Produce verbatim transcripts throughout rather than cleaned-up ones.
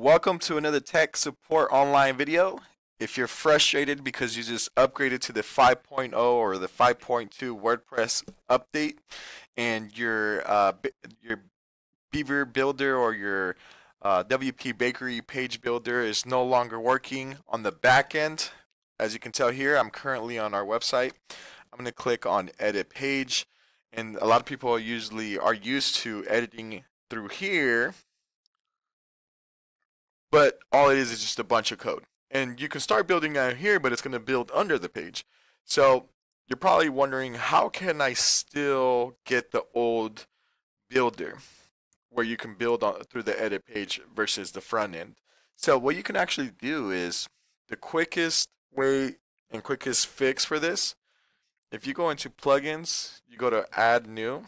Welcome to another tech support online video. If you're frustrated because you just upgraded to the five point oh or the five point two WordPress update and your uh, your Beaver Builder or your uh, W P Bakery page builder is no longer working on the back end, as you can tell here, I'm currently on our website. I'm going to click on edit page, and a lot of people usually are used to editing through here. But all it is is just a bunch of code. And you can start building out here, but it's going to build under the page. So you're probably wondering, how can I still get the old builder where you can build on, through the edit page versus the front end? So what you can actually do is the quickest way and quickest fix for this. If you go into plugins, you go to add new.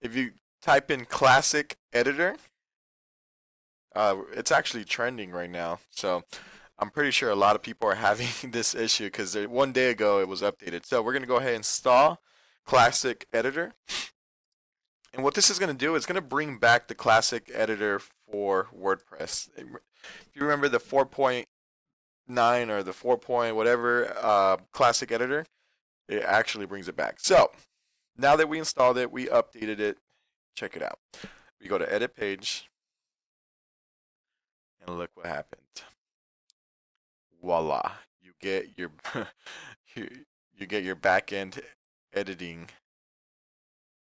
If you type in Classic Editor, Uh, it's actually trending right now, so I'm pretty sure a lot of people are having this issue because one day ago it was updated. So we're going to go ahead and install Classic Editor. And what this is going to do, it's going to bring back the Classic Editor for WordPress. If you remember the four point nine or the four point whatever uh, Classic Editor, it actually brings it back. So now that we installed it, we updated it, check it out. We go to edit page. And look what happened. Voila! You get your you, you get your backend editing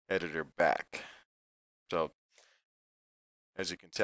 editor back. So as you can tell.